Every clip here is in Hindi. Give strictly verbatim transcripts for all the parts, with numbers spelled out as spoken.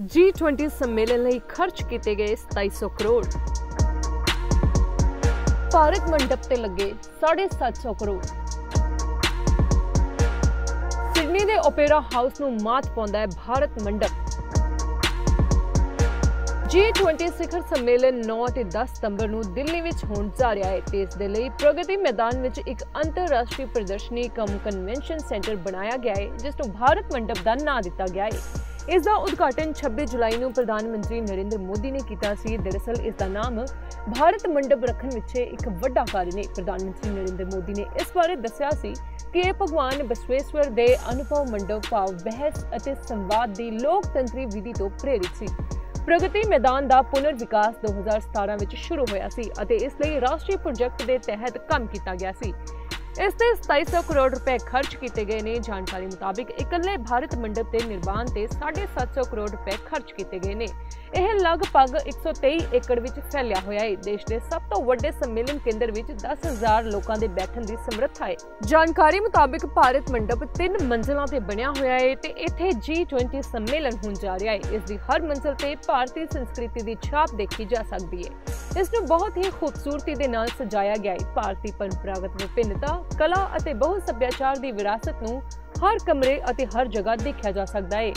जी ट्वेंटी सम्मेलन लई खर्च किए गए सताई सौ करोड़। भारत मंडप ते लगे साढ़े सात सौ करोड़। सिडनी दे ओपेरा हाउस नूं मात पाउंदा है भारत मंडप। जी ट्वेंटी शिखर सम्मेलन नौ ते दस सितंबर नूं दिल्ली विच होण जा रिहा है ते इस दे लई प्रगति मैदान विच इक अंतरराष्ट्रीय प्रदर्शनी कम कन्वेंशन सेंटर बनाया गया है जिस नूं भारत मंडप दा नां दित्ता गया है। इसका उद्घाटन छब्बीस जुलाई नूं प्रधानमंत्री नरेंद्र मोदी ने कीता सी। दरअसल इसका नाम भारत मंडप रखण पिछे एक वड्डा कारण है। प्रधानमंत्री नरेंद्र मोदी ने इस बारे दस्सिया सी कि यह भगवान बसवेश्वर के अनुभव मंडप भाव बहस अते संवाद की लोकतंत्री विधि तो प्रेरित सी। प्रगति मैदान का पुनर्विकास दो हज़ार सतारा में शुरू होया सी अते इसलिए राष्ट्रीय प्रोजेक्ट के तहत काम किया गया सी। इस ते सताई सौ करोड़ रुपए खर्च किए गए ने। जानकारी मुताबिक इकल्ले भारत मंडप के निर्माण से साढ़े सत्त सौ करोड़ रुपए खर्च किए गए हैं। यह लगभग एक सौ तेई एकड़ में फैलिया होया है। देश के सब तो वड्डे सम्मेलन केंद्र में दस हज़ार लोगों के बैठन की समर्था है। जानकारी मुताबिक भारत मंडप तीन मंजिलों पर बनया होया है ते इत्थे जी ट्वेंटी सम्मेलन होण जा रहा है। इसकी हर मंजिल पर भारतीय संस्कृति की छाप देखी जा सकती है। इसनूं बहुत ही खूबसूरती के नाल सजाया गया है। भारतीय परंपरागत विभिन्नता कला अते बहु सभ्याचार की विरासत नूं हर कमरे अते हर जगह देखा जा सकता है।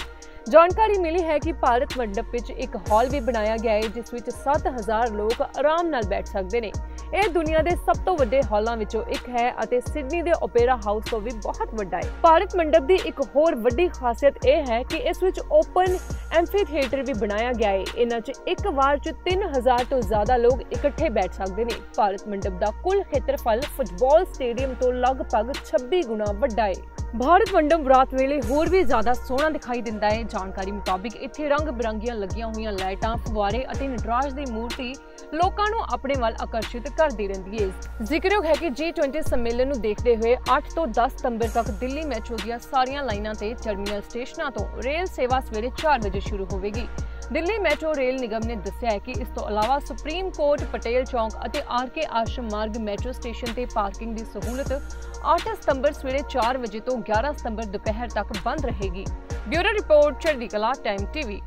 जानकारी मिली है कि भारत मंडप विच एक हॉल भी बनाया गया है जिस विच सत्त हज़ार लोग आराम नाल बैठ सकते हैं। यह दुनिया के सब तो वड्डे हॉलों विचों एक है और सिडनी के ओपेरा हाउस तो भी बहुत वड्डा है। भारत मंडप की एक होर वड्डी खासियत यह है कि इस विच ओपन एम्फी थिएटर भी बनाया गया है। इन्हां च एक वार च तीन हज़ार तो ज़्यादा लोग इकट्ठे बैठ सकते हैं। भारत मंडप का कुल खेत्रफल फुटबॉल स्टेडियम तो लगभग छब्बीस गुणा वड्डा है। भारत मंडप रात वेले होर भी ज़्यादा सोहना दिखाई दिंदा है। जानकारी मुताबिक इत्थे रंग बिरंगियां लगियां हुई लाइटां फुवारे अते नटराज की मूर्ति लोगों को अपने वाल आकर्षित करती रही है। जिक्रयोग है कि जी ट्वेंटी सम्मेलन को देखते हुए अठ तो दस सितंबर तक दिल्ली मेट्रो दियां सारियां लाइनां ते टर्मिनल स्टेशनों तो रेल सेवा सवेरे चार बजे शुरू होगी। दिल्ली मेट्रो रेल निगम ने दस्सिया है कि इस तो अलावा सुप्रीम कोर्ट पटेल चौक अते आर.के. आश्रम मार्ग मेट्रो स्टेशन ते पार्किंग की सहूलत आठ सितंबर सवेरे चार बजे तो ग्यारह सितंबर दोपहर तक बंद रहेगी। Bureau report Chardikala time TV.